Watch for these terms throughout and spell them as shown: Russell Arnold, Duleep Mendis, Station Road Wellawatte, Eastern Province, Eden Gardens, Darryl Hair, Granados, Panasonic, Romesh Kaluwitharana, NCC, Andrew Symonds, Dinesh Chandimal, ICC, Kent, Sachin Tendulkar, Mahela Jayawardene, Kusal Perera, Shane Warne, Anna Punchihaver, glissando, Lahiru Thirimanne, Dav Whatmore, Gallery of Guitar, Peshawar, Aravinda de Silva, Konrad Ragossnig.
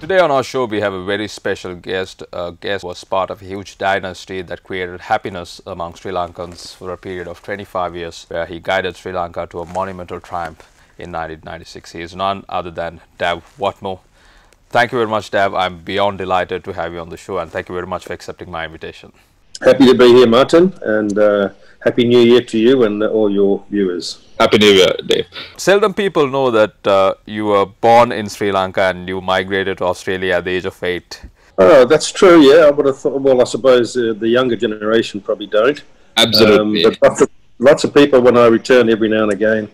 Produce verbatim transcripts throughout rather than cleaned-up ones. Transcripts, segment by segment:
Today on our show, we have a very special guest. A guest who was part of a huge dynasty that created happiness among Sri Lankans for a period of twenty-five years, where he guided Sri Lanka to a monumental triumph in nineteen ninety-six. He is none other than Dav Whatmore. Thank you very much, Dav. I'm beyond delighted to have you on the show, and thank you very much for accepting my invitation. Happy to be here, Martin, and uh, Happy New Year to you and all your viewers. Happy New Year, Dave. Seldom people know that uh, you were born in Sri Lanka and you migrated to Australia at the age of eight. Oh, that's true, yeah. I would have thought, well, I suppose uh, the younger generation probably don't. Absolutely. Um, but lots of, lots of people, when I return every now and again,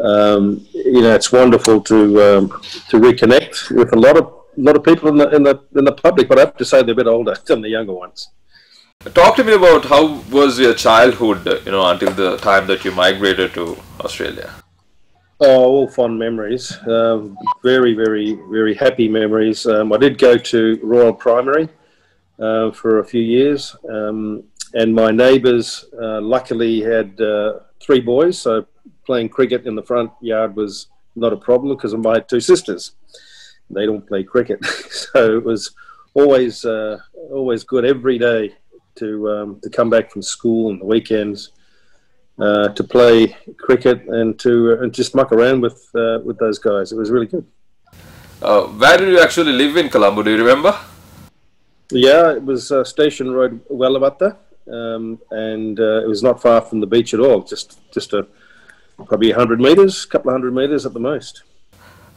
um, you know, it's wonderful to um, to reconnect with a lot of lot of people in the, in the, in the public, but I have to say they're a bit older than the younger ones. Talk to me about how was your childhood, you know, until the time that you migrated to Australia? Oh, all fond memories. Uh, very, very, very happy memories. Um, I did go to Royal Primary uh, for a few years, um, and my neighbours uh, luckily had uh, three boys, so playing cricket in the front yard was not a problem because of my two sisters. They don't play cricket, so it was always, uh, always good every day. To, um, to come back from school on the weekends, uh, to play cricket and to uh, and just muck around with uh, with those guys. It was really good. Uh, where did you actually live in Colombo? Do you remember? Yeah, it was uh, Station Road Wellawatte, um, and uh, it was not far from the beach at all. Just just a probably a hundred meters, a couple of hundred meters at the most.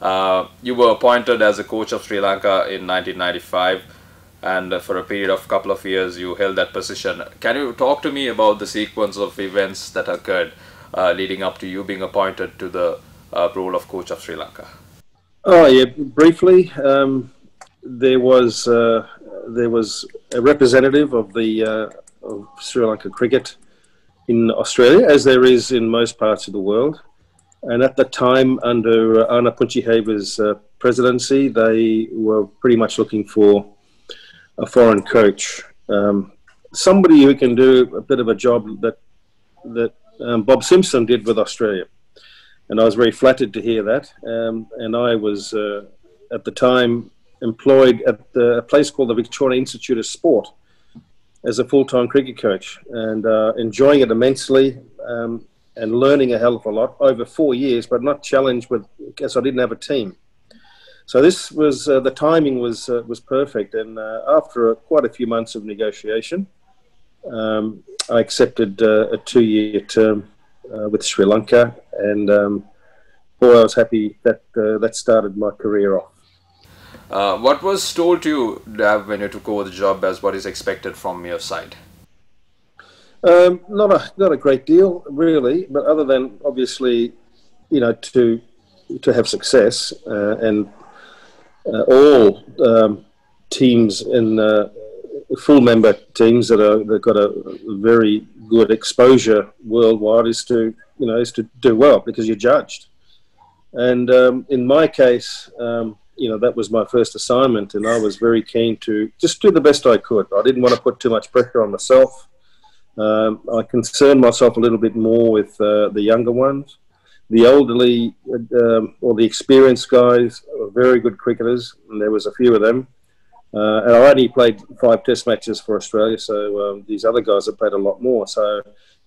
Uh, you were appointed as a coach of Sri Lanka in nineteen ninety-five. And for a period of a couple of years, you held that position. Can you talk to me about the sequence of events that occurred uh, leading up to you being appointed to the uh, role of coach of Sri Lanka? Oh yeah, briefly, um, there was uh, there was a representative of the uh, of Sri Lanka cricket in Australia, as there is in most parts of the world. And at the time, under uh, Anna Punchihaver's uh, presidency, they were pretty much looking for a foreign coach, um, somebody who can do a bit of a job that that um, Bob Simpson did with Australia, and I was very flattered to hear that. Um, and I was uh, at the time employed at the, a place called the Victoria Institute of Sport as a full-time cricket coach, and uh, enjoying it immensely um, and learning a hell of a lot over four years, but not challenged with, because I didn't have a team. So this was, uh, the timing was uh, was perfect, and uh, after a, quite a few months of negotiation, um, I accepted uh, a two-year term uh, with Sri Lanka, and um, boy, I was happy that uh, that started my career off. Uh, what was told to you, Dav, when you took over the job as what is expected from your side? Um, not a not a great deal, really, but other than obviously, you know, to to have success uh, and. Uh, all um, teams in uh, full member teams that are that got a very good exposure worldwide is to you know is to do well because you're judged, and um, in my case um, you know that was my first assignment, and I was very keen to just do the best I could. I didn't want to put too much pressure on myself. Um, I concerned myself a little bit more with uh, the younger ones. The elderly um, or the experienced guys were very good cricketers, and there was a few of them. Uh, and I only played five test matches for Australia, so um, these other guys have played a lot more. So,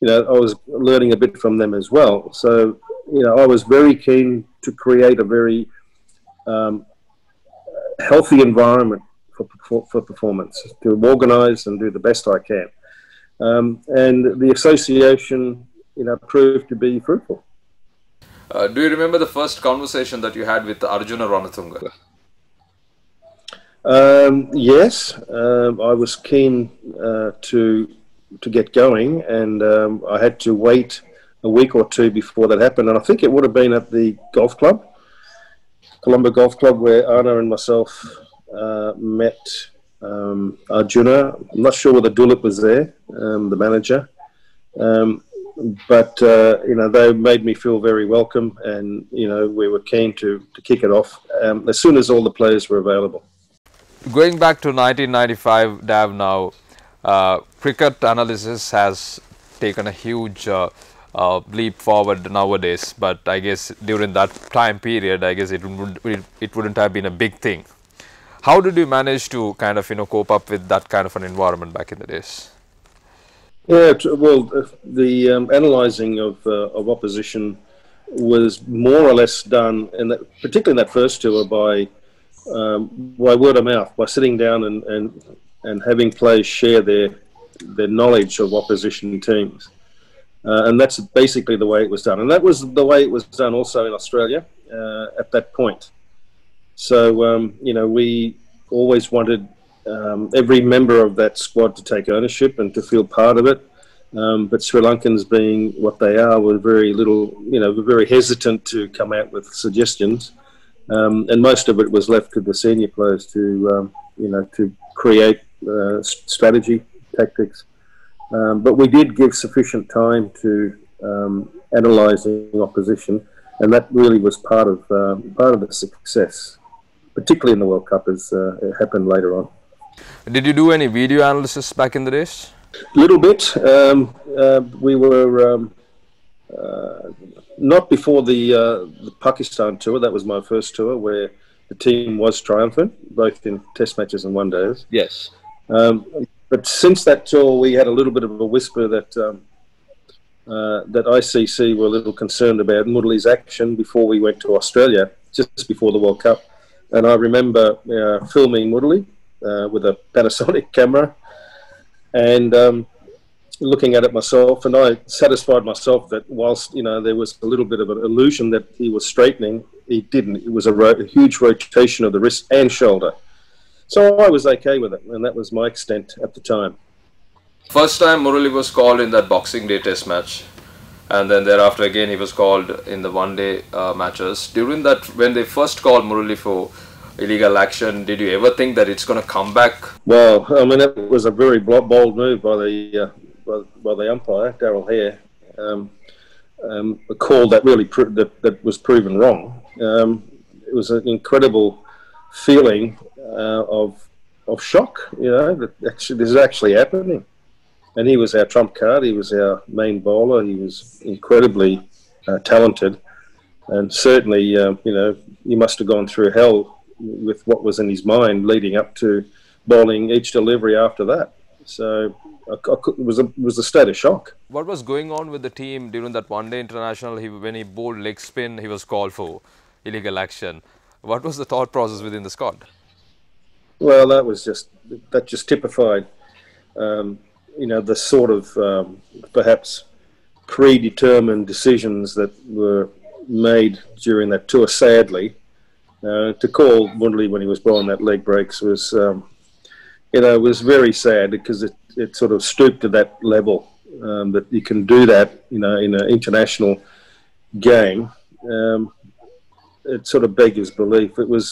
you know, I was learning a bit from them as well. So, you know, I was very keen to create a very um, healthy environment for, for, for performance, to organise and do the best I can. Um, and the association, you know, proved to be fruitful. Uh, do you remember the first conversation that you had with Arjuna Ranathunga? Um, yes, um, I was keen uh, to to get going, and um, I had to wait a week or two before that happened. And I think it would have been at the golf club, Colombo Golf Club, where Arna and myself uh, met um, Arjuna. I'm not sure whether Duleep was there, um, the manager. Um, But, uh, you know, they made me feel very welcome, and, you know, we were keen to, to kick it off um, as soon as all the players were available. Going back to nineteen ninety-five, Dav, now, uh, cricket analysis has taken a huge uh, uh, leap forward nowadays, but I guess during that time period, I guess it, would, it, it wouldn't have been a big thing. How did you manage to kind of, you know, cope up with that kind of an environment back in the days? Yeah, well, the um, analysing of, uh, of opposition was more or less done, in that, particularly in that first tour, by um, by word of mouth, by sitting down and, and, and having players share their, their knowledge of opposition teams. Uh, and that's basically the way it was done. And that was the way it was done also in Australia uh, at that point. So, um, you know, we always wanted um, every member of that squad to take ownership and to feel part of it. Um, but Sri Lankans, being what they are, were very little, you know, were very hesitant to come out with suggestions. Um, and most of it was left to the senior players to, um, you know, to create uh, strategy, tactics. Um, but we did give sufficient time to um, analysing opposition, and that really was part of um, part of the success, particularly in the World Cup, as uh, it happened later on. Did you do any video analysis back in the days? A little bit. Um, uh, we were um, uh, not before the, uh, the Pakistan tour. That was my first tour, where the team was triumphant, both in Test matches and One Days. Yes. Um, But since that tour, we had a little bit of a whisper that um, uh, that I C C were a little concerned about Murali's action before we went to Australia, just before the World Cup. And I remember uh, filming Murali uh, with a Panasonic camera and um, looking at it myself. And I satisfied myself that whilst, you know, there was a little bit of an illusion that he was straightening, he didn't. It was a, ro a huge rotation of the wrist and shoulder. So I was okay with it, and that was my extent at the time. First time Murali was called in that Boxing Day Test match, and then thereafter again he was called in the one-day uh, matches. During that, when they first called Murali for illegal action, did you ever think that it's going to come back? Well, I mean, it was a very bold move by the uh, by, by the umpire, Darryl Hair, um, um, a call that really pro that, that was proven wrong. Um, it was an incredible feeling uh, of of shock, you know, that actually this is actually happening. And he was our trump card. He was our main bowler. He was incredibly uh, talented, and certainly, uh, you know, he must have gone through hell with what was in his mind leading up to bowling each delivery after that. So I, I, it was a was a state of shock. What was going on with the team during that one-day international? He, when he bowled leg spin, he was called for illegal action. What was the thought process within the squad? Well, that was just, that just typified, um, you know, the sort of um, perhaps predetermined decisions that were made during that tour, sadly. Uh, to call Murali when he was bowling that leg breaks was, um, you know, was very sad, because it, it sort of stooped to that level, um, that you can do that, you know, in an international game. Um, It sort of beggars belief. It was,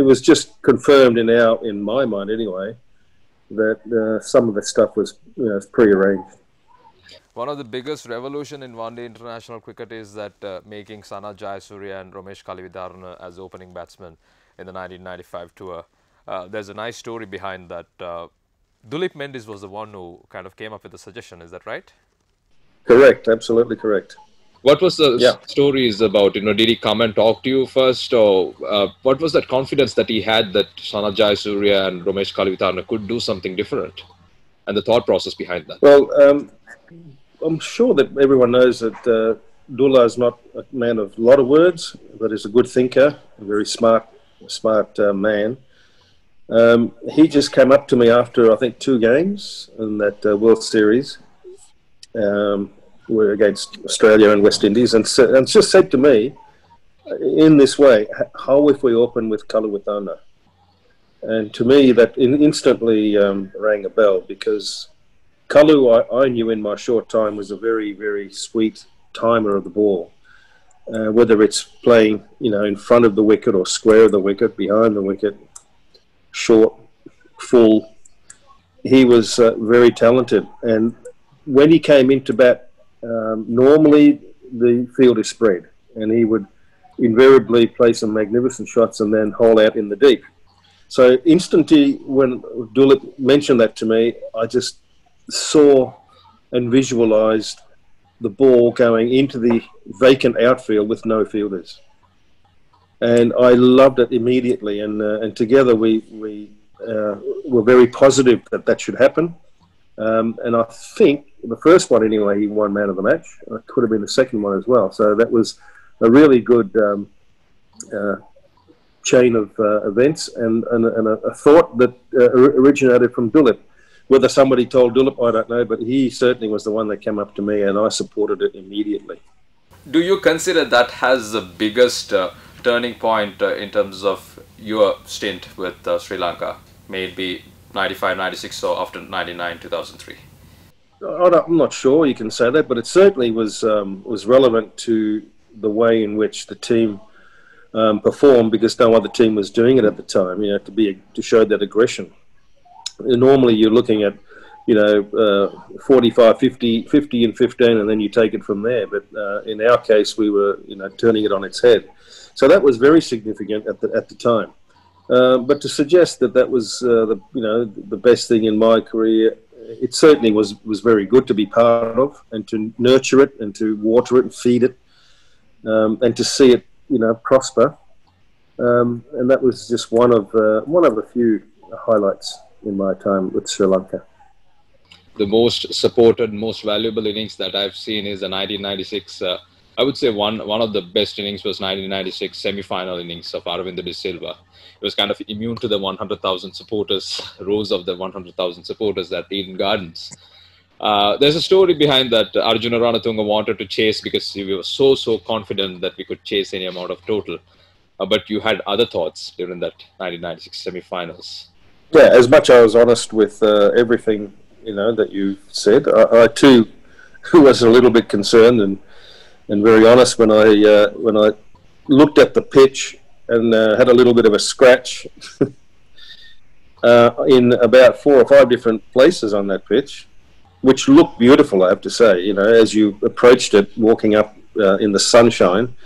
it was just confirmed in our, in my mind anyway, that uh, some of the stuff was, you know, prearranged. One of the biggest revolution in one-day international cricket is that uh, making Sanath Jayasuriya and Romesh Kaluwitharana as opening batsmen in the nineteen ninety-five tour. Uh, there's a nice story behind that. Uh, Duleep Mendis was the one who kind of came up with the suggestion. Is that right? Correct. Absolutely correct. What was the yeah. stories about, you know, did he come and talk to you first, or uh, what was that confidence that he had that Sanath Jayasuriya and Romesh Kaluwitharana could do something different, and the thought process behind that? Well, um, I'm sure that everyone knows that uh, Dula is not a man of a lot of words, but he's a good thinker, a very smart, smart uh, man. Um, he just came up to me after, I think, two games in that uh, World Series, um, were against Australia and West Indies, and, so, and just said to me in this way, how if we open with Kaluwitharana? And to me that in instantly um, rang a bell, because Kalu, I, I knew in my short time, was a very, very sweet timer of the ball, uh, whether it's playing, you know, in front of the wicket or square of the wicket, behind the wicket, short, full. He was uh, very talented, and when he came into bat, Um, normally the field is spread, and he would invariably play some magnificent shots and then hole out in the deep. So instantly when Duleep mentioned that to me, I just saw and visualised the ball going into the vacant outfield with no fielders. and I loved it immediately. And uh, and together we we uh, were very positive that that should happen. Um, and I think the first one anyway, he won man of the match. It could have been the second one as well. So that was a really good um, uh, chain of uh, events, and, and, and a, a thought that uh, originated from Duleep. Whether somebody told Duleep, I don't know, but he certainly was the one that came up to me, and I supported it immediately. Do you consider that has the biggest uh, turning point uh, in terms of your stint with uh, Sri Lanka, maybe ninety-five, ninety-six, or after ninety-nine, two thousand three? I'm not sure you can say that, but it certainly was, um, was relevant to the way in which the team um, performed, because no other team was doing it at the time, you know, to, be, to show that aggression. Normally you're looking at, you know, uh, forty-five, fifty, fifty and fifteen, and then you take it from there. But uh, in our case, we were, you know, turning it on its head. So that was very significant at the, at the time. Uh, but to suggest that that was, uh, the, you know, the best thing in my career, it certainly was, was very good to be part of, and to nurture it and to water it and feed it, um, and to see it, you know, prosper. Um, and that was just one of, uh, one of a few highlights in my time with Sri Lanka. The most supported, most valuable innings that I've seen is the nineteen ninety-six. Uh, I would say one one of the best innings was nineteen ninety-six semi-final innings of Aravinda de Silva. It was kind of immune to the one hundred thousand supporters, rows of the one hundred thousand supporters at Eden Gardens. Uh, there's a story behind that. Arjuna Ranathunga wanted to chase, because we were so, so confident that we could chase any amount of total. Uh, but you had other thoughts during that nineteen ninety-six semi-finals. Yeah, as much I was honest with uh, everything, you know, that you said, I, I too was a little bit concerned and and very honest when I uh, when I looked at the pitch and uh, had a little bit of a scratch uh, in about four or five different places on that pitch, which looked beautiful, I have to say. You know, as you approached it, walking up uh, in the sunshine.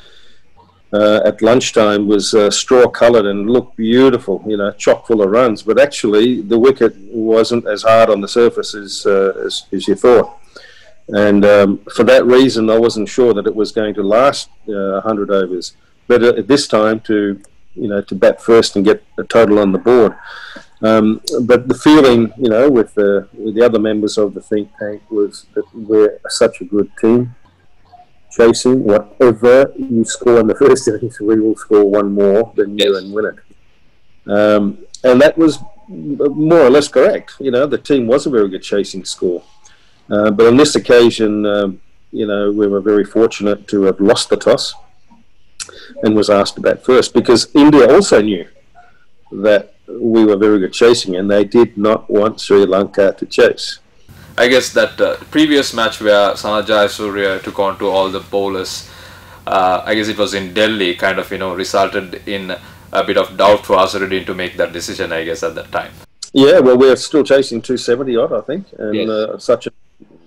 Uh, at lunchtime was uh, straw coloured and looked beautiful, you know, chock full of runs. But actually, the wicket wasn't as hard on the surface as uh, as, as you thought. And um, for that reason, I wasn't sure that it was going to last uh, one hundred overs. Better at this time to, you know, to bat first and get a total on the board. Um, but the feeling, you know, with the with the other members of the think tank was that we're such a good team. Chasing whatever you score in the first innings, we will score one more than you and win it. Um, and that was more or less correct. You know, the team was a very good chasing score. Uh, but on this occasion, um, you know, we were very fortunate to have lost the toss and was asked to bat first, because India also knew that we were very good chasing and they did not want Sri Lanka to chase. I guess that uh, previous match where Sanath Jayasuriya took on to all the bowlers, uh, I guess it was in Delhi, kind of, you know, resulted in a bit of doubt for Asaruddin to make that decision, I guess, at that time. Yeah, well, we're still chasing two seventy odd, I think, and yes. uh, Sachin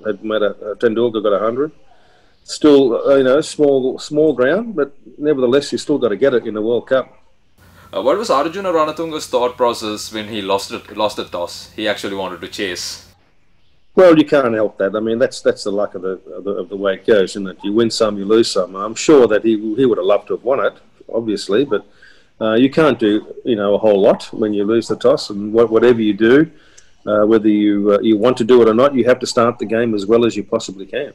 had made a, uh, Tendulkar got a hundred. Still, uh, you know, small, small ground, but nevertheless, you still got to get it in the World Cup. Uh, what was Arjuna Ranathunga's thought process when he lost it, lost the toss? He actually wanted to chase. Well, you can't help that. I mean, that's that's the luck of the, of the of the way it goes, isn't it? You win some, you lose some. I'm sure that he he would have loved to have won it, obviously, but uh, you can't do, you know, a whole lot when you lose the toss. And wh whatever you do, uh, whether you uh, you want to do it or not, you have to start the game as well as you possibly can.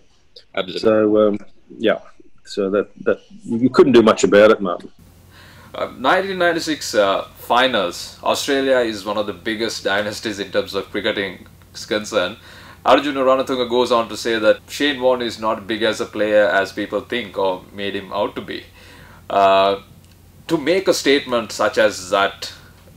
Absolutely. So um, yeah, so that that you couldn't do much about it, Martin. Uh, nineteen ninety-six uh, finals. Australia is one of the biggest dynasties in terms of cricketing concern. Arjuna Ranathunga goes on to say that Shane Warne is not big as a player as people think or made him out to be. Uh, to make a statement such as that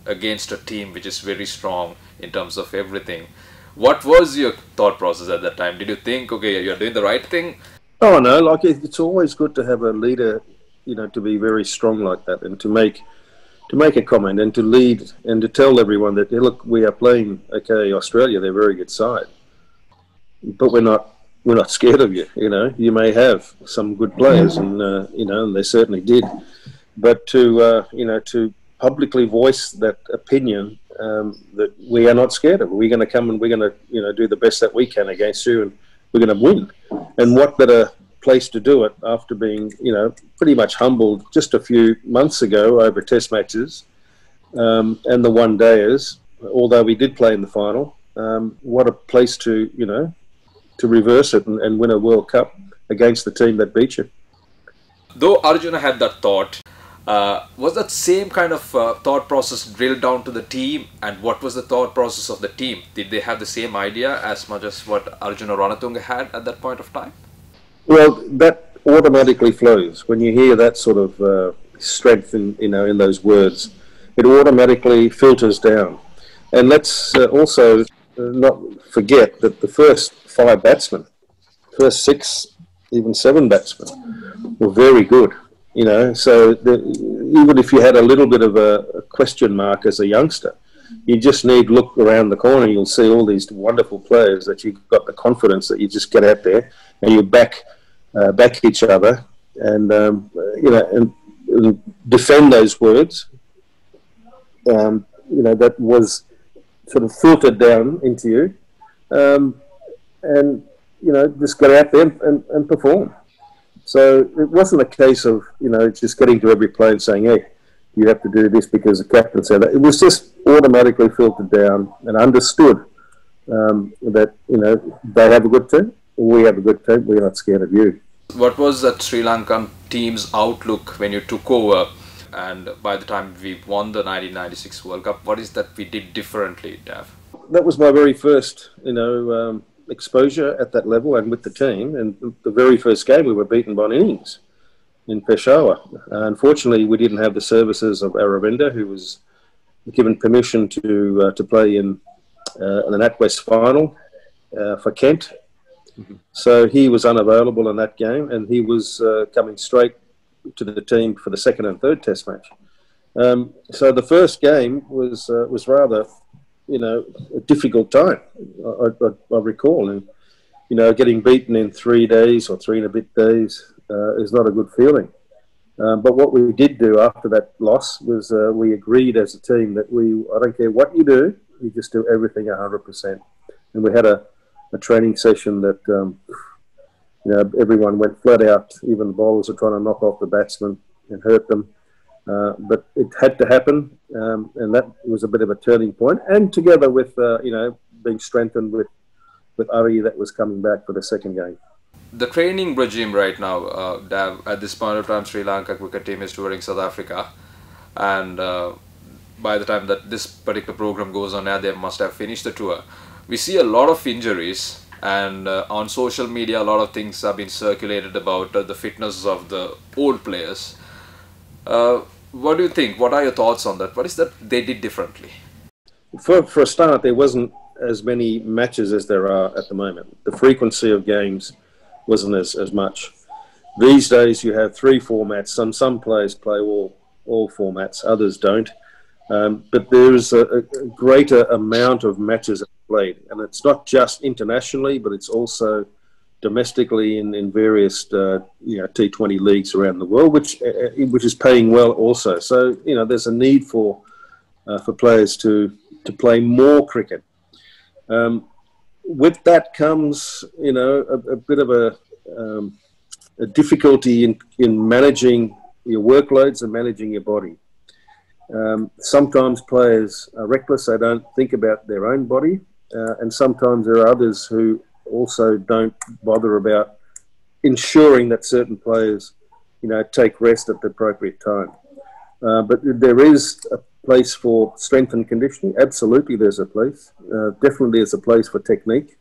against a team which is very strong in terms of everything, what was your thought process at that time? Did you think, okay, you're doing the right thing? Oh, no, like it's always good to have a leader, you know, to be very strong like that and to make to make a comment and to lead and to tell everyone that, hey, look, we are playing, okay, Australia, they're a very good side. But we're not we're not scared of you. You know, you may have some good players, and uh, you know, and they certainly did. But to uh, you know, to publicly voice that opinion um, that we are not scared of. We're going to come and we're going to, you know, do the best that we can against you, and we're going to win. And what better place to do it after being, you know, pretty much humbled just a few months ago over test matches um, and the one-dayers, although we did play in the final. Um, what a place to, you know, to reverse it and, and win a World Cup against the team that beat you. Though Arjuna had that thought, uh, was that same kind of uh, thought process drilled down to the team? And what was the thought process of the team? Did they have the same idea as much as what Arjuna Ranathunga had at that point of time? Well, that automatically flows. When you hear that sort of uh, strength in, you know, in those words, it automatically filters down. And let's uh, also not forget that the first five batsmen, first six, even seven batsmen, were very good. You know, so the, even if you had a little bit of a, a question mark as a youngster, you just need look around the corner. You'll see all these wonderful players that you've got the confidence that you just get out there and you back uh, back each other and um, you know and, and defend those words. Um, you know, that was sort of filtered down into you, um, and you know, just get out there and, and, and perform. So it wasn't a case of, you know, just getting to every play and saying, hey, you have to do this because the captain said that. It was just automatically filtered down and understood um, that, you know, they have a good team, we have a good team, we're not scared of you. What was that Sri Lankan team's outlook when you took over? And by the time we won the nineteen ninety-six World Cup, what is that we did differently, Dav? That was my very first, you know, um, exposure at that level and with the team. And the very first game, we were beaten by an innings in Peshawar. Uh, unfortunately, we didn't have the services of Aravinda, who was given permission to uh, to play in uh, the NatWest final uh, for Kent. Mm-hmm. So he was unavailable in that game, and he was uh, coming straight to the team for the second and third test match. Um, so the first game was uh, was rather, you know, a difficult time, I, I, I recall. And, you know, getting beaten in three days or three and a bit days uh, is not a good feeling. Um, but what we did do after that loss was uh, we agreed as a team that we, I don't care what you do, you just do everything one hundred percent. And we had a, a training session that, um, you know, everyone went flat out. Even the bowlers were trying to knock off the batsmen and hurt them. Uh, but it had to happen, um, and that was a bit of a turning point. And together with, uh, you know, being strengthened with, with Ari that was coming back for the second game. The training regime right now, uh, Dav, at this point of time, Sri Lanka cricket team is touring South Africa. And uh, by the time that this particular program goes on air, they must have finished the tour. We see a lot of injuries. And uh, on social media, a lot of things have been circulated about uh, the fitness of the old players. Uh, what do you think? What are your thoughts on that? What is that they did differently? For, for a start, there wasn't as many matches as there are at the moment. The frequency of games wasn't as, as much. These days, you have three formats. Some some players play all, all formats, others don't. Um, but there is a, a greater amount of matches played, and it's not just internationally, but it's also domestically in, in various uh, you know, T twenty leagues around the world, which uh, which is paying well also. So, you know, there's a need for uh, for players to to play more cricket. Um, with that comes, you know, a, a bit of a, um, a difficulty in, in managing your workloads and managing your body. Um, sometimes players are reckless, they don't think about their own body, uh, and sometimes there are others who also don't bother about ensuring that certain players, you know, take rest at the appropriate time. Uh, but there is a place for strength and conditioning. Absolutely there's a place. Uh, definitely there's a place for technique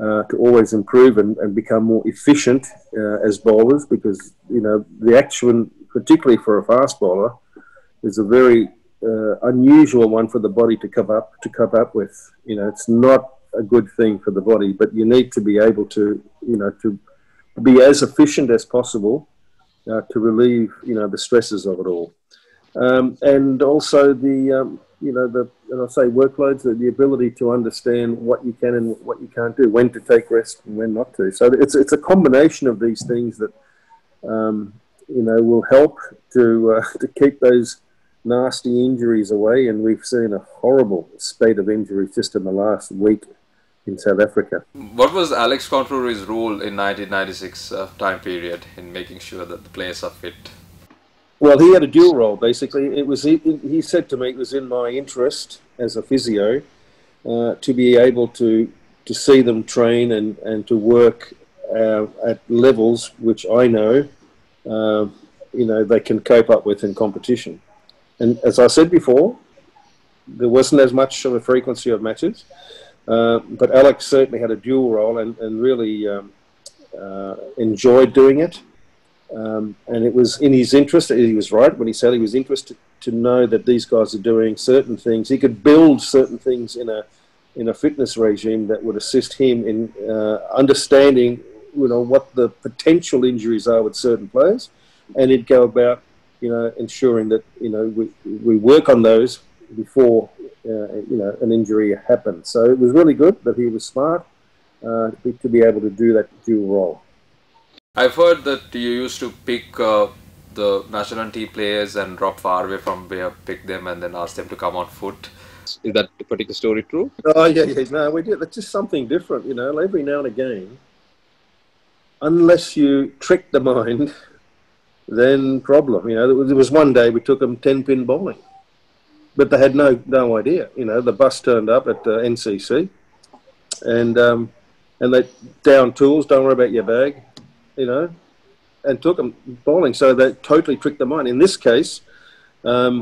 uh, to always improve and, and become more efficient uh, as bowlers, because, you know, the action, particularly for a fast bowler, is a very uh, unusual one for the body to come up to come up with. You know, it's not a good thing for the body, but you need to be able to, you know, to be as efficient as possible uh, to relieve, you know, the stresses of it all. Um, and also the, um, you know, the, and I say workloads, the, the ability to understand what you can and what you can't do, when to take rest and when not to. So it's, it's a combination of these things that, um, you know, will help to, uh, to keep those nasty injuries away. And we've seen a horrible spate of injuries just in the last week in South Africa. What was Alex Controre's role in nineteen ninety-six uh, time period in making sure that the players are fit? Well, he had a dual role, basically. It was he, he said to me it was in my interest as a physio uh, to be able to, to see them train and, and to work uh, at levels which I know, uh, you know, they can cope up with in competition. And as I said before, there wasn't as much of a frequency of matches. Uh, but Alex certainly had a dual role and, and really um, uh, enjoyed doing it. Um, and it was in his interest, he was right when he said he was interested to know that these guys are doing certain things. He could build certain things in a, in a fitness regime that would assist him in uh, understanding, you know, what the potential injuries are with certain players. And he'd go about, you know, ensuring that, you know, we, we work on those before Uh, you know, an injury happened. So it was really good that he was smart uh, to be able to do that dual role. I've heard that you used to pick uh, the national team players and drop far away from where you pick them and then ask them to come on foot. Is that particular story true? Oh, yeah, yeah. No, we did. That's just something different, you know. Every now and again, unless you trick the mind, then problem. You know, there was one day we took them ten-pin bowling. But they had no no idea, you know. The bus turned up at the N C C, and um, and they down tools. Don't worry about your bag, you know, and took them bowling. So they totally tricked their mind. In this case, um,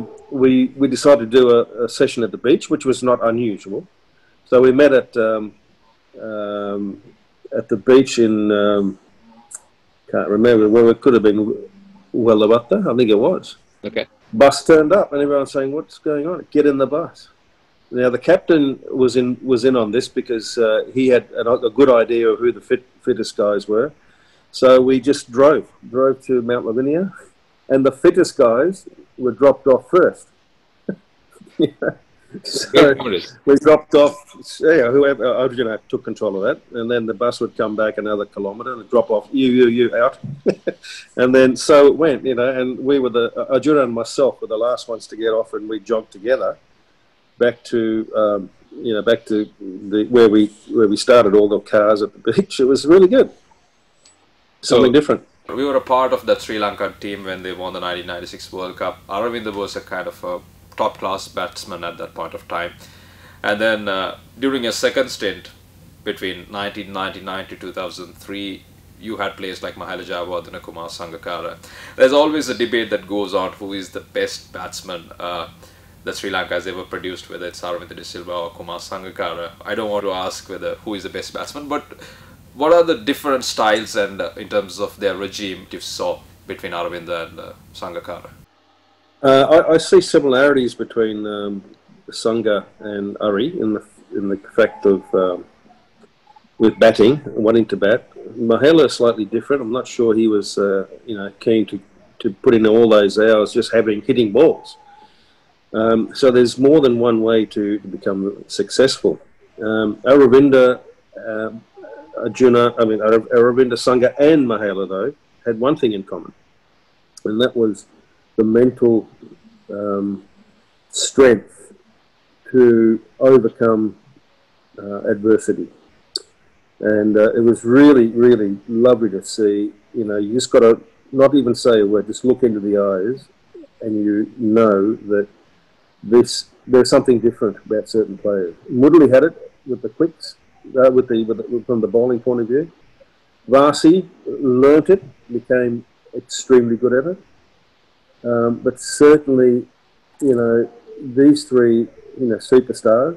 we we decided to do a, a session at the beach, which was not unusual. So we met at um, um, at the beach in um, can't remember where it could have been Wellawatte, I think it was. Okay. Bus turned up and everyone's saying, "What's going on? Get in the bus." Now the captain was in was in on this because uh, he had an, a good idea of who the fit, fittest guys were. So we just drove drove to Mount Lavinia, and the fittest guys were dropped off first. Yeah. So we dropped off. Yeah, whoever Arjuna took control of that, and then the bus would come back another kilometre and drop off you, you, you out, and then so it went, you know. And we were the uh, Arjuna and myself were the last ones to get off, and we jogged together back to um, you know back to the where we where we started. All the cars at the beach. It was really good. Something so different. We were a part of that Sri Lankan team when they won the nineteen ninety-six World Cup. Aravinda was a kind of a top-class batsman at that point of time, and then uh, during your second stint between nineteen ninety-nine to two thousand three, you had players like Mahela Jayawardene and Kumar Sangakkara. There's always a debate that goes on who is the best batsman uh, that Sri Lanka has ever produced, whether it's Aravinda de Silva or Kumar Sangakkara. I don't want to ask whether who is the best batsman, but what are the different styles and uh, in terms of their regime you saw between Aravinda and uh, Sangakkara? Uh, I, I see similarities between um, Sanga and Ari in the in the fact of um, with batting, wanting to bat. Mahela is slightly different. I'm not sure he was uh, you know keen to to put in all those hours just having hitting balls. Um, so there's more than one way to, to become successful. Um, Aravinda, um, Arjuna, I mean Aravinda, Sanga, and Mahela though had one thing in common, and that was the mental um, strength to overcome uh, adversity. And uh, it was really, really lovely to see. You know, you just got to not even say a word, just look into the eyes and you know that this there's something different about certain players. Murali had it with the quicks, uh, with the, with the, from the bowling point of view. Vasi learnt it, became extremely good at it. Um, but certainly, you know, these three, you know, superstars,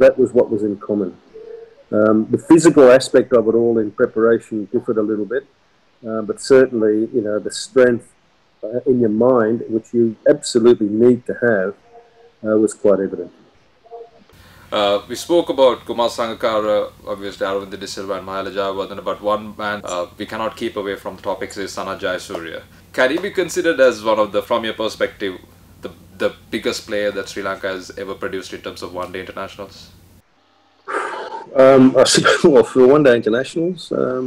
that was what was in common. Um, the physical aspect of it all in preparation differed a little bit, uh, but certainly, you know, the strength uh, in your mind, which you absolutely need to have, uh, was quite evident. Uh, we spoke about Kumar Sangakkara, obviously Aravinda de Silva and Mahela Jayawardene, but one man uh, we cannot keep away from the topics is Sanath Jayasuriya. Can he be considered as one of the, from your perspective, the, the biggest player that Sri Lanka has ever produced in terms of one-day internationals? Um, I see, well, for one-day internationals, um,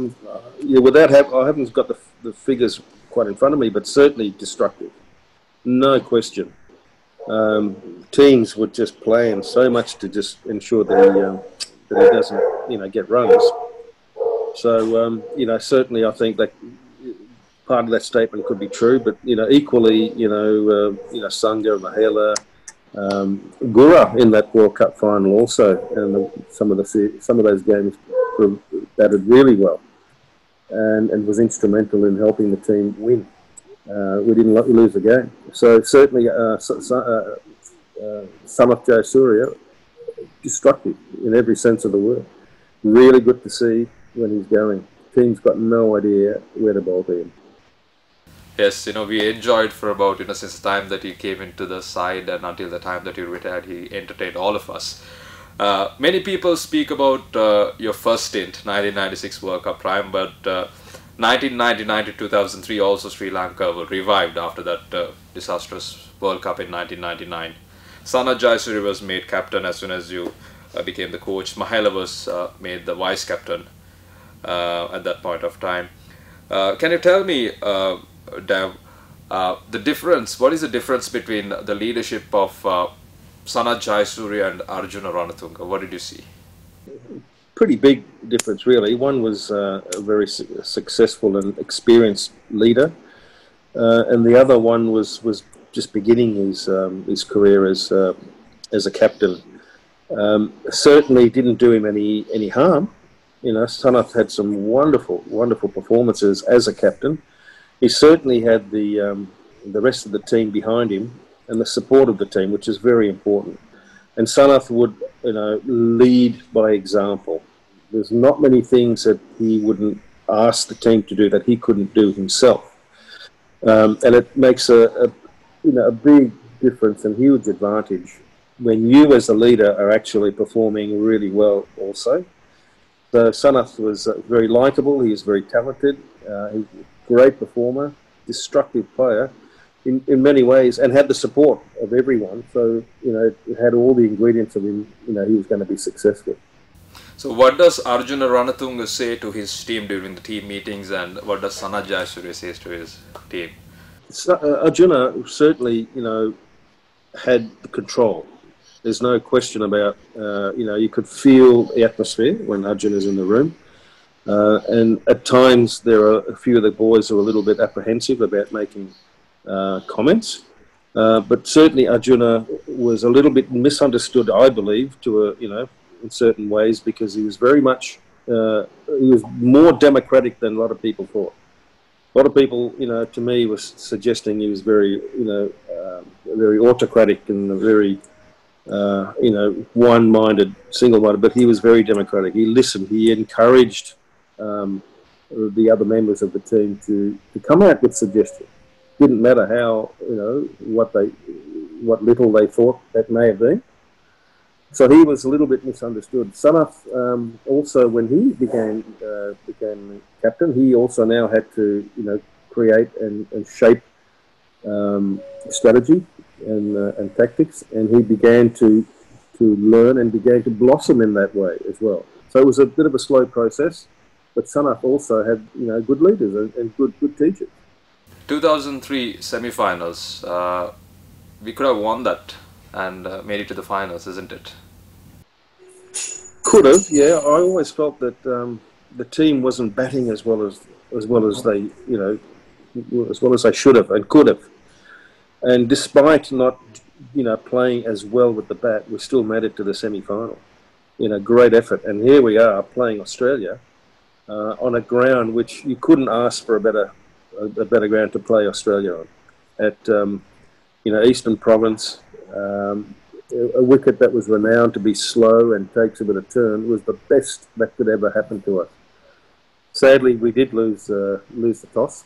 yeah, without have, I haven't got the, the figures quite in front of me, but certainly destructive, no question. Um, teams would just plan so much to just ensure they uh, that he doesn't, you know, get runs. So, um, you know, certainly I think that part of that statement could be true, but, you know, equally, you know, uh, you know, Sangha, Mahela, um, Gura in that World Cup final also, and the, some of the some of those games were batted really well, and and was instrumental in helping the team win. Uh, we didn't lose the game, so certainly uh, so, uh, uh, Sanath Jayasuriya, destructive in every sense of the word. Really good to see when he's going. Team's got no idea where the ball is. Yes, you know, we enjoyed for about, you know, since the time that he came into the side and until the time that he retired, he entertained all of us. Uh, many people speak about uh, your first stint, nineteen ninety-six World Cup prime, but uh, nineteen ninety-nine to two thousand three, also Sri Lanka were revived after that uh, disastrous World Cup in nineteen ninety-nine. Sanath Jayasuriya was made captain as soon as you uh, became the coach. Mahela was uh, made the vice-captain uh, at that point of time. Uh, can you tell me, uh, Dav, uh, the difference, what is the difference between the leadership of uh, Sanath Jayasuriya and Arjuna Ranathunga? What did you see? Pretty big difference, really. One was uh, a very su successful and experienced leader, uh, and the other one was was just beginning his um, his career as uh, as a captain. Um, certainly didn't do him any any harm. You know, Sanath had some wonderful wonderful performances as a captain. He certainly had the, um, the rest of the team behind him and the support of the team, which is very important. And Sanath would, you know, lead by example. There's not many things that he wouldn't ask the team to do that he couldn't do himself. Um, and it makes a, a, you know, a big difference and huge advantage when you as a leader are actually performing really well also. So Sanath was uh, very likeable. He was very talented. Uh, he, Great performer, destructive player in, in many ways, and had the support of everyone. So, you know, it had all the ingredients of him, you know, he was going to be successful. So what does Arjuna Ranathunga say to his team during the team meetings, and what does Sanath Jayasuriya say to his team? So, uh, Arjuna certainly, you know, had the control. There's no question about, uh, you know, you could feel the atmosphere when Arjuna is in the room. Uh, and at times there are a few of the boys who are a little bit apprehensive about making uh, comments. Uh, but certainly Arjuna was a little bit misunderstood, I believe, to a, you know, in certain ways, because he was very much, uh, he was more democratic than a lot of people thought. A lot of people, you know, to me was suggesting he was very, you know, uh, very autocratic and very, uh, you know, one-minded, single-minded, but he was very democratic. He listened, he encouraged Um, the other members of the team to, to come out with suggestions. Didn't matter how, you know, what they, what little they thought that may have been. So he was a little bit misunderstood. Sanath um, also, when he became uh, became captain, he also now had to, you know, create and, and shape um, strategy and uh, and tactics, and he began to to learn and began to blossom in that way as well. So it was a bit of a slow process. But Sanath also had, you know, good leaders and, and good good teachers. two thousand three semi-finals, uh, we could have won that and uh, made it to the finals, isn't it? Could have, yeah. I always felt that um, the team wasn't batting as well as as well as they, you know, as well as they should have and could have. And despite not, you know, playing as well with the bat, we still made it to the semi-final. You know, great effort. And here we are playing Australia. Uh, on a ground which you couldn't ask for a better, a, a better ground to play Australia on, at um, you know, Eastern Province, um, a wicket that was renowned to be slow and takes a bit of turn was the best that could ever happen to us. Sadly, we did lose uh, lose the toss,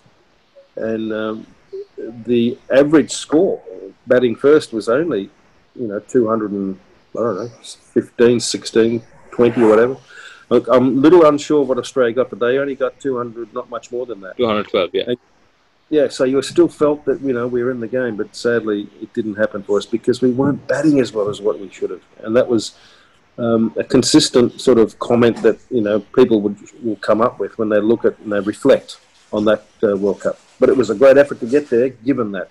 and um, the average score batting first was only, you know, two hundred and I don't know, fifteen, sixteen, twenty, or whatever. Look, I'm a little unsure what Australia got, but they only got two hundred, not much more than that. two hundred twelve, yeah. And, yeah, so you still felt that, you know, we were in the game, but sadly it didn't happen for us because we weren't batting as well as what we should have. And that was um, a consistent sort of comment that, you know, people would will come up with when they look at and they reflect on that uh, World Cup. But it was a great effort to get there, given that.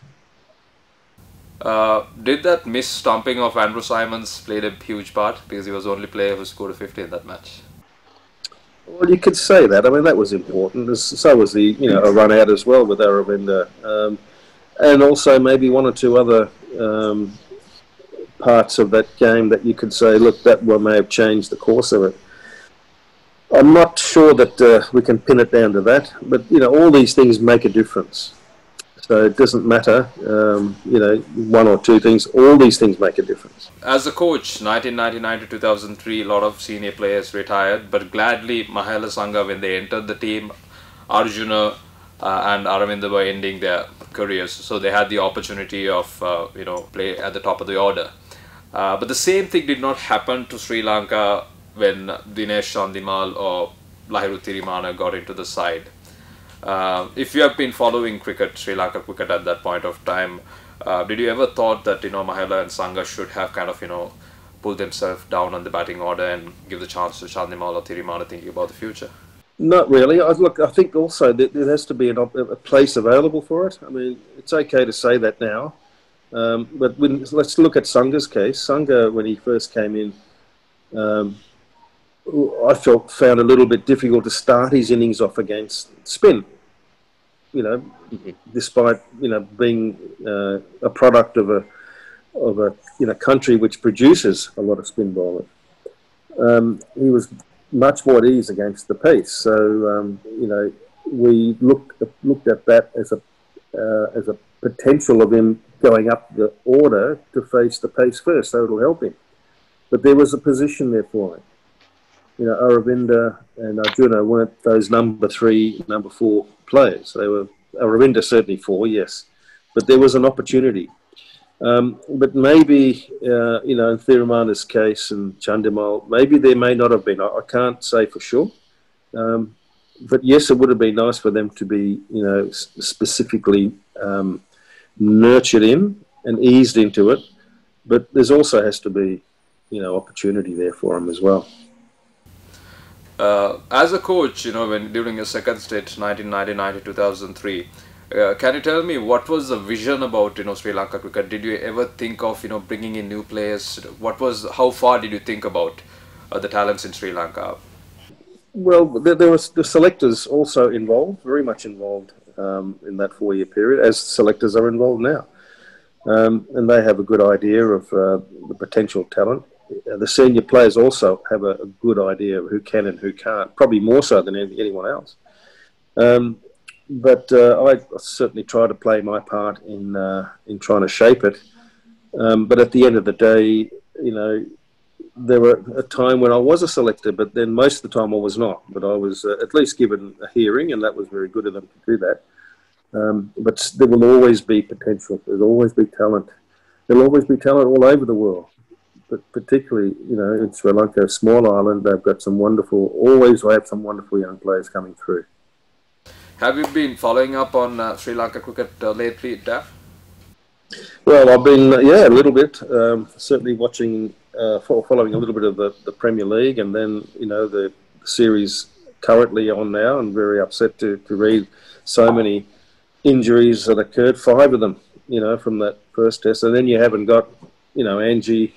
Uh, did that mis-stomping of Andrew Symonds played a huge part, because he was the only player who scored a fifty in that match? Well, you could say that. I mean, that was important. So was the, you know, a run out as well with Aravinda, um, and also maybe one or two other um, parts of that game that you could say, look, that one may have changed the course of it. I'm not sure that uh, we can pin it down to that, but you know, all these things make a difference. So it doesn't matter, um, you know, one or two things. All these things make a difference. As a coach, nineteen ninety-nine to two thousand three, a lot of senior players retired, but gladly, Mahela Sangha, when they entered the team, Arjuna uh, and Aravinda were ending their careers, so they had the opportunity of, uh, you know, play at the top of the order. Uh, but the same thing did not happen to Sri Lanka when Dinesh Chandimal or Lahiru Thirimanne got into the side. Uh, if you have been following cricket, Sri Lanka cricket at that point of time, uh, did you ever thought that, you know, Mahela and Sangha should have kind of, you know, pulled themselves down on the batting order and give the chance to Chandimal or Thirimanne thinking about the future? Not really. I, look, I think also that there has to be an op a place available for it. I mean, it's okay to say that now, um, but when, let's look at Sangha's case. Sangha, when he first came in, um, I felt found a little bit difficult to start his innings off against spin, you know, mm-hmm. despite, you know, being uh, a product of a of a you know country which produces a lot of spin bowling. Um, he was much more at ease against the pace. So um, you know, we looked looked at that as a uh, as a potential of him going up the order to face the pace first. So it'll help him. But there was a position there for him. You know, Aravinda and Arjuna weren't those number three, number four players. They were, Aravinda certainly four, yes. But there was an opportunity. Um, but maybe, uh, you know, in Thirimanne's case and Chandimal, maybe there may not have been. I, I can't say for sure. Um, but yes, it would have been nice for them to be, you know, specifically um, nurtured in and eased into it. But there's also has to be, you know, opportunity there for them as well. Uh, as a coach, you know, when during your second stint, nineteen ninety-nine to two thousand three, uh, can you tell me what was the vision about, you know, Sri Lanka cricket? Did you ever think of, you know, bringing in new players? What was, how far did you think about uh, the talents in Sri Lanka? Well, there, there was the selectors also involved, very much involved um, in that four-year period, as selectors are involved now, um, and they have a good idea of uh, the potential talent. The senior players also have a, a good idea of who can and who can't, probably more so than any, anyone else. Um, but uh, I certainly try to play my part in uh, in trying to shape it. Um, but at the end of the day, you know, there were a time when I was a selector, but then most of the time I was not. But I was uh, at least given a hearing, and that was very good of them to do that. Um, but there will always be potential. There'll always be talent. There'll always be talent all over the world. But particularly, you know, in Sri Lanka, a small island, they've got some wonderful, always have some wonderful young players coming through. Have you been following up on uh, Sri Lanka cricket uh, lately, Dav? Well, I've been, uh, yeah, a little bit. Um, certainly watching, uh, following a little bit of the, the Premier League, and then, you know, the series currently on now, and very upset to, to read so many injuries that occurred, five of them, you know, from that first test. And then you haven't got, you know, Angie,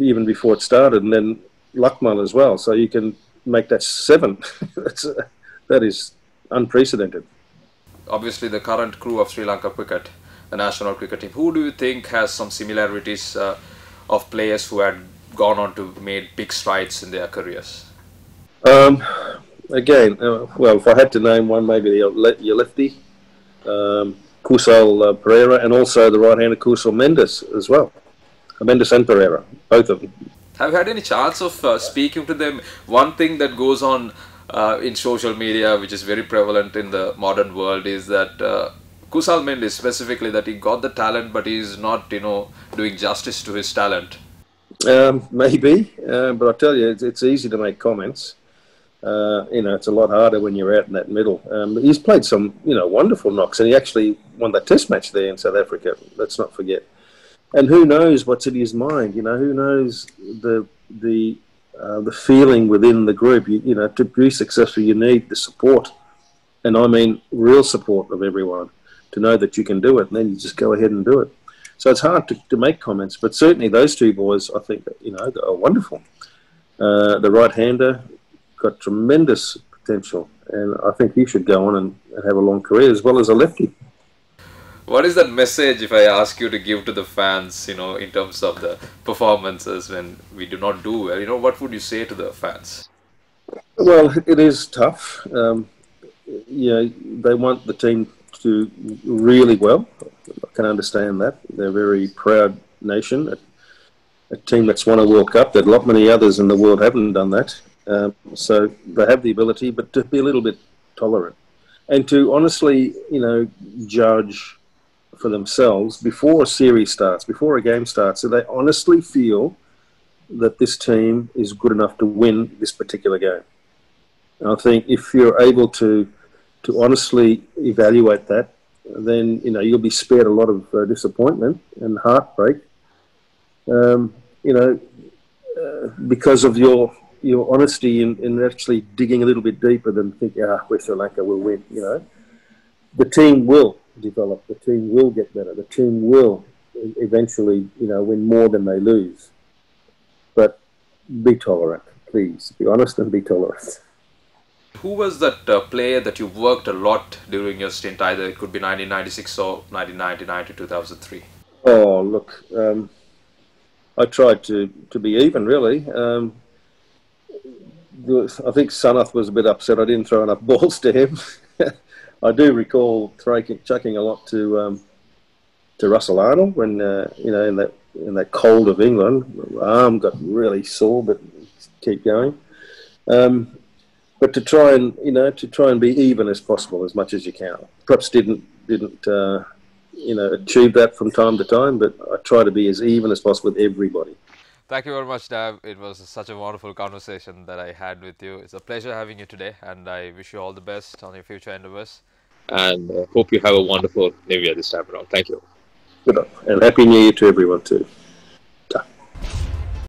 even before it started, and then Luckman as well. So you can make that seven. That's, uh, that is unprecedented. Obviously, the current crew of Sri Lanka cricket, the national cricket team, who do you think has some similarities uh, of players who had gone on to made big strides in their careers? Um, again, uh, well, if I had to name one, maybe your lefty, um, Kusal uh, Perera, and also the right-hander Kusal Mendis as well. Mendis and Perera, both of them. Have you had any chance of uh, speaking to them? One thing that goes on uh, in social media, which is very prevalent in the modern world, is that uh, Kusal Mendis specifically, that he got the talent, but he's not, you know, doing justice to his talent. Um, maybe, uh, but I tell you, it's, it's easy to make comments. Uh, you know, it's a lot harder when you're out in that middle. Um, he's played some, you know, wonderful knocks, and he actually won that test match there in South Africa. Let's not forget. And who knows what's in his mind? You know, who knows the the uh, the feeling within the group? You, you know, to be successful, you need the support, and I mean real support of everyone to know that you can do it. And then you just go ahead and do it. So it's hard to, to make comments, but certainly those two boys, I think, you know, are wonderful. Uh, the right-hander got tremendous potential, and I think he should go on and, and have a long career as well as a lefty. What is that message, if I ask you to give to the fans, you know, in terms of the performances when we do not do well, you know, what would you say to the fans? Well, it is tough. Um, yeah, they want the team to do really well. I can understand that. They're a very proud nation, a, a team that's won a World Cup. That a lot many others in the world haven't done that. Um, so they have the ability, but to be a little bit tolerant and to honestly, you know, judge for themselves before a series starts, before a game starts, so they honestly feel that this team is good enough to win this particular game. And I think if you're able to to honestly evaluate that, then, you know, you'll be spared a lot of uh, disappointment and heartbreak, um, you know, uh, because of your your honesty in, in actually digging a little bit deeper than think, ah, West Sri Lanka will win, you know. The team will develop, the team will get better, the team will eventually, you know, win more than they lose. But be tolerant, please. Be honest and be tolerant. Who was that uh, player that you worked a lot during your stint, either it could be nineteen ninety-six or nineteen ninety-nine to two thousand three? Oh, look, um, I tried to, to be even, really. Um, I think Sanath was a bit upset I didn't throw enough balls to him. I do recall throwing, chucking a lot to um, to Russell Arnold when uh, you know in that in that cold of England. My arm got really sore, but keep going. Um, but to try and you know to try and be even as possible as much as you can. Perhaps didn't didn't uh, you know achieve that from time to time, but I try to be as even as possible with everybody. Thank you very much, Dav. It was such a wonderful conversation that I had with you. It's a pleasure having you today, and I wish you all the best on your future endeavors. And uh, hope you have a wonderful New Year this time around. Thank you. Good luck, and Happy New Year to everyone too.